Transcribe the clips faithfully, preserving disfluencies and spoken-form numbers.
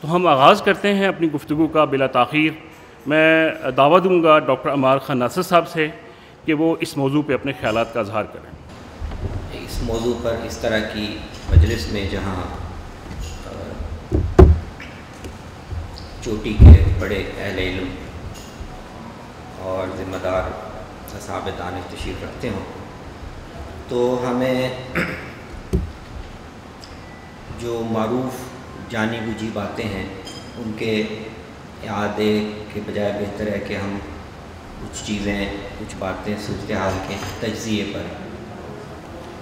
तो हम आगाज़ करते हैं अपनी गुफ्तगू का बिला ताख़ीर। मैं दावा दूँगा डॉक्टर अम्मार ख़ान साहब से कि वो इस मौजू पर अपने ख्यालात का इजहार करें। इस मौजू पर इस तरह की मजलिस में जहाँ चोटी के बड़े अहले इल्म और ज़िम्मेदार असाब दानिश तशरीफ़ रखते हों तो हमें जो मारूफ़ जानी बूझी बातें हैं उनके आदे के बजाय बेहतर है कि हम कुछ चीज़ें कुछ बातें सूरत हाल के तजिए पर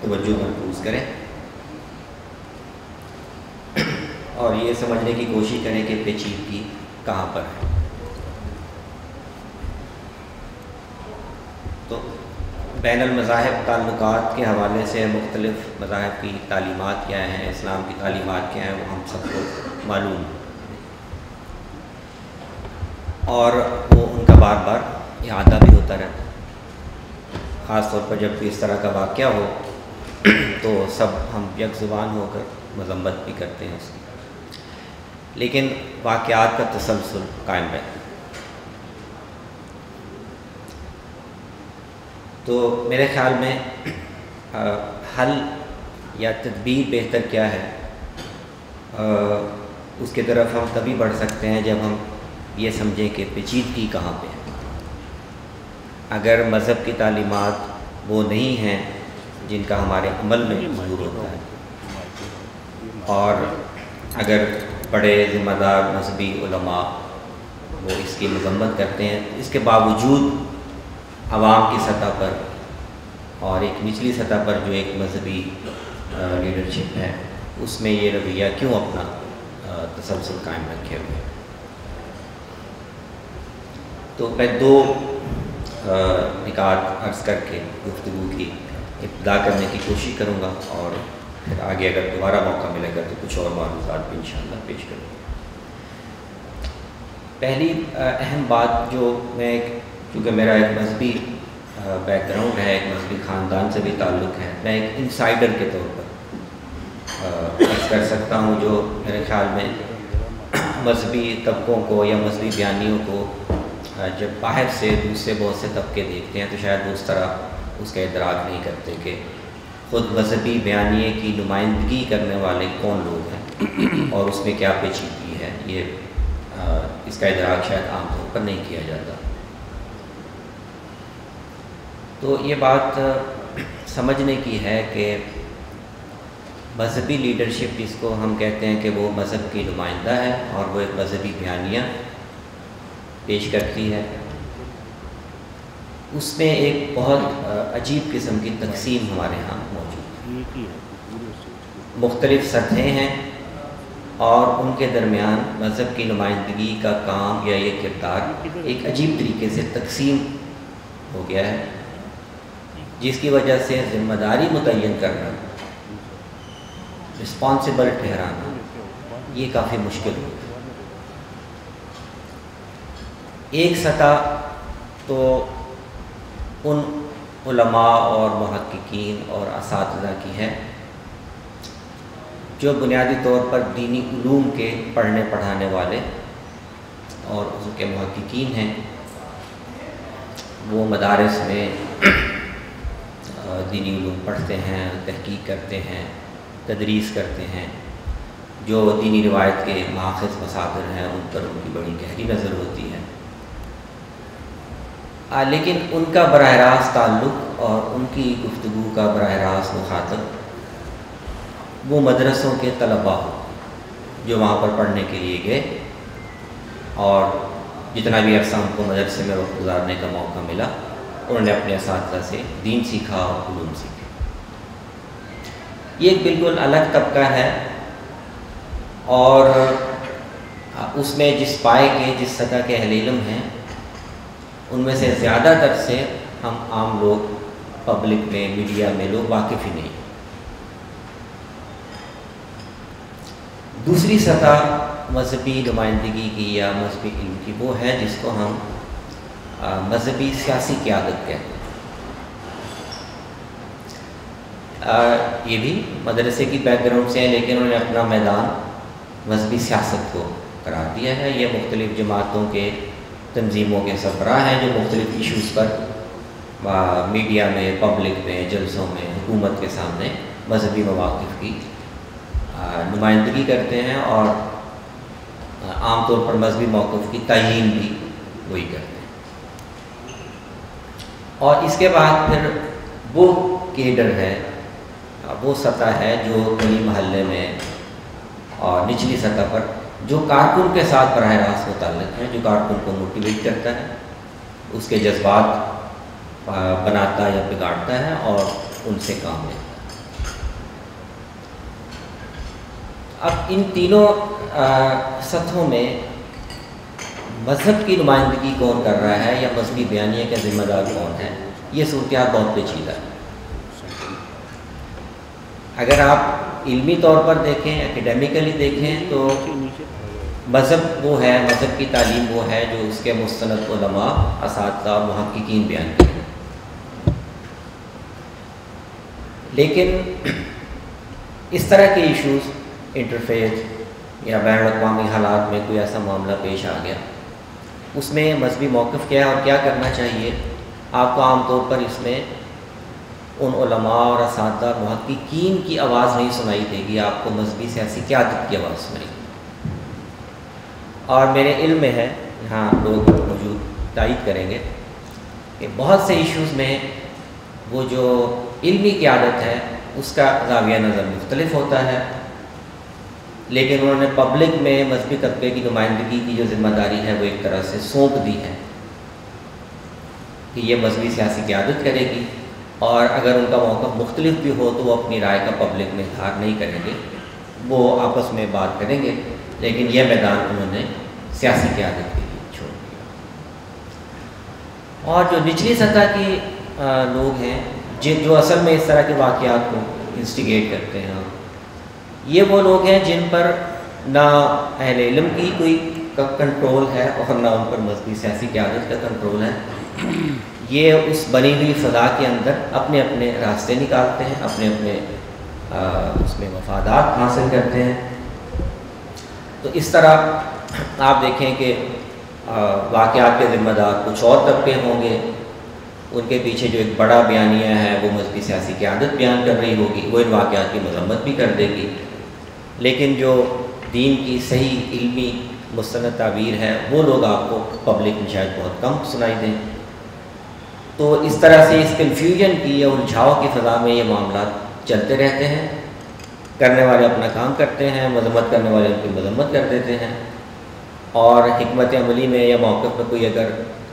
तवज्जो मरकूज़ करें और ये समझने की कोशिश करें कि पेचीदगी कहाँ पर है। तो बैनुल मज़ाहिब ताल्लुकात के हवाले से मुख्तलिफ़ मज़ाहिब की तालीमात क्या हैं, इस्लाम की तालीमात क्या हैं, वो हम सबको मालूम और वो उनका बार बार इआदा भी होता रहता है। ख़ास तौर पर जब भी इस तरह का वाक़या हो तो सब हम यकजुबान होकर मजम्मत भी करते हैं उसकी, लेकिन वाक़यात का तसलसल कायम रहता है। तो मेरे ख़्याल में आ, हल या तदबीर बेहतर क्या है आ, उसके तरफ हम तभी बढ़ सकते हैं जब हम ये समझें कि पेचीदगी कहाँ पे है। अगर मज़हब की तालीमात वो नहीं हैं जिनका हमारे अमल में मंजूर होता है और अगर बड़े ज़िम्मेदार मजहबी उलमा वो इसकी मजम्मत करते हैं, इसके बावजूद आवाम की सतह पर और एक निचली सतह पर जो एक मजहबी लीडरशिप है उसमें ये रवैया क्यों अपना तसलसल कायम रखे हुए हैं। तो मैं दो निकात अर्ज करके गुफ्तगू की इब्तिदा करने की कोशिश करूँगा और फिर आगे अगर दोबारा मौका मिलेगा तो कुछ और मालूमात भी इंशाअल्लाह पेश करूँगा। पहली अहम बात जो मैं, क्योंकि मेरा एक मजहबी बैकग्राउंड है, एक मजहबी ख़ानदान से भी ताल्लुक़ है, मैं एक इंसाइडर के तौर पर अर्ज कर सकता हूँ जो मेरे ख्याल में मजहबी तबकों को या मजहबी बयानियों को जब बाहर से दूसरे बहुत से तबके देखते हैं तो शायद उस तरह उसका इदराक नहीं करते कि ख़ुद मजहबी बयानिए की नुमाइंदगी करने वाले कौन लोग हैं और उसमें क्या पेचीदगी है। ये आ, इसका इदराक शायद आमतौर पर नहीं किया जाता। तो ये बात समझने की है कि मजहबी लीडरशिप जिसको हम कहते हैं कि वो मज़हब की नुमाइंदा है और वो एक मजहबी बयानिया पेश करती है, उसमें एक बहुत अजीब किस्म की तकसीम हमारे यहाँ मौजूद है। मुख्तलिफ़ सतहें हैं और उनके दरमियान मज़हब की नुमाइंदगी का काम या ये किरदार एक अजीब तरीके से तकसीम हो गया है, जिसकी वजह से ज़िम्मेदारी मुतय्यन करना, रिस्पॉन्सिबल ठहराना ये काफ़ी मुश्किल हो। एक सतह तो उन उलमा और मुहक्किकीन और असातिज़ा की है जो बुनियादी तौर पर दीनी उलूम के पढ़ने पढ़ाने वाले और उनके मुहक्किकीन हैं, वो मदारस में दीनी उलूम पढ़ते हैं, तहकीक करते हैं, तदरीस करते हैं। जो दीनी रिवायत के माखज़ मसादिर हैं उन पर उनकी बड़ी गहरी नज़र होती है, लेकिन उनका बरह रास्त ताल्लुक़ और उनकी गुफ्तगू का बरह रास्त मुखातब वो मदरसों के तलबा हो जो वहाँ पर पढ़ने के लिए गए और जितना भी अरसा उनको मदरसे में वक्त गुजारने का मौका मिला उन्होंने अपने असातिज़ा से दीन सीखा और उलूम सीखे। ये एक बिल्कुल अलग तबका है और उसमें जिस पाए के जिस सतह के अहले इल्म हैं उनमें से ज़्यादातर से हम आम लोग, पब्लिक में, मीडिया में लोग वाकिफ़ ही नहीं। दूसरी सतह मजहबी नुमाइंदगी की या मजहबी इल्म की वो है जिसको हम मजहबी सियासी क़यादत कहते हैं। आ, ये भी मदरसे की बैकग्राउंड से हैं लेकिन उन्होंने अपना मैदान मजहबी सियासत को करार दिया है। ये मुख्तलिफ़ जमातों के तंजीमों के सरबरा हैं जो मुख्तलिफ़ इशूज़ पर मीडिया में, पब्लिक में, जलसों में, हुकूमत के सामने मजहबी मवाक़िफ़ की नुमाइंदगी करते हैं और आम तौर पर मजहबी मौक़िफ़ की तयीन भी वही करते हैं। और इसके बाद फिर वो केडर है, वो सतह है जो गली महल्ले में और निचली सतह पर जो कारकुन के साथ बराह रास्त मुतल्लिक़ है, जो कारकुन को मोटिवेट करता है, उसके जज्बात बनाता या बिगाड़ता है और उनसे काम लेता है। अब इन तीनों सतहों में मजहब की नुमाइंदगी कौन कर रहा है या मजहबी बयानिया का जिम्मेदार कौन है, ये सूरत बहुत पेचीदा है। अगर आप इल्मी तौर पर देखें, एकेडमिकली देखें, तो मज़हब वो है, मज़हब की तालीम वो है जो उसके मुस्तनद उलमा, असातिज़ा, मुहक्किकीन बयान करें। लेकिन इस तरह के इशूज़, इंटरफेथ या बैन अक़वामी हालात में कोई ऐसा मामला पेश आ गया, उसमें मज़हबी मौक़िफ़ क्या है और क्या करना चाहिए, आपको आम तौर पर इसमें उन उलमा और असातिज़ा, मुहक्किकीन की आवाज़ नहीं सुनाई देगी, आपको मजहबी सियासी क़यादत की आवाज़ सुनाई। और मेरे इल्म में है, यहाँ लोग मौजूद तायद करेंगे कि बहुत से इश्यूज़ में वो जो इल्मी क़यादत है उसका ज़ाविया नज़र मुख्तलिफ होता है, लेकिन उन्होंने पब्लिक में मजहबी तबके की नुमाइंदगी की जो ज़िम्मेदारी है वो एक तरह से सौंप दी है कि ये मजहबी सियासी क़यादत करेगी, और अगर उनका मौक़िफ़ मुख्तलिफ भी हो तो वो अपनी राय का पब्लिक में इज़हार नहीं करेंगे, वो आपस में बात करेंगे, लेकिन यह मैदान उन्होंने सियासी क़यादत के लिए छोड़ दिया। और जो निचली सतह के लोग हैं जो असल में इस तरह के वाक़ियात को इंस्टिगेट करते हैं, ये वो लोग हैं जिन पर ना अहले इल्म की कोई कंट्रोल है और ना उन पर मजहबी सियासी क़यादत का कंट्रोल है। ये उस बनी हुई फ़ज़ा के अंदर अपने अपने रास्ते निकालते हैं, अपने अपने उसमें मफादात हासिल करते हैं। तो इस तरह आप देखें कि वाक़ियात के ज़िम्मेदार कुछ और तबके होंगे, उनके पीछे जो एक बड़ा बयानिया है वो मजहबी सियासी क़यादत बयान कर रही होगी, वो इन वाक़ियात की मजम्मत भी कर देगी, लेकिन जो दीन की सही इल्मी मुस्तनद ताबीर है वो लोग आपको पब्लिक में शायद बहुत कम सुनाई दें। तो इस तरह से इस कन्फ्यूजन की या उलझाव की फ़ज़ा में ये मामला चलते रहते हैं। करने वाले अपना काम करते हैं, मजम्मत करने वाले उनकी मजम्मत कर देते हैं, और हिकमत अमली में या मौक़िफ़ में कोई अगर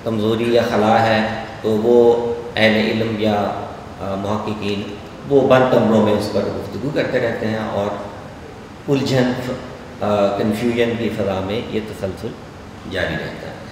कमज़ोरी या खला है तो वो अहले इल्म या मुहक्किकीन वो बंद कमरों में उस पर गुफ्तगू करते रहते हैं और उलझन, कन्फ्यूजन की फ़ज़ा में ये तसलसल जारी रहता है।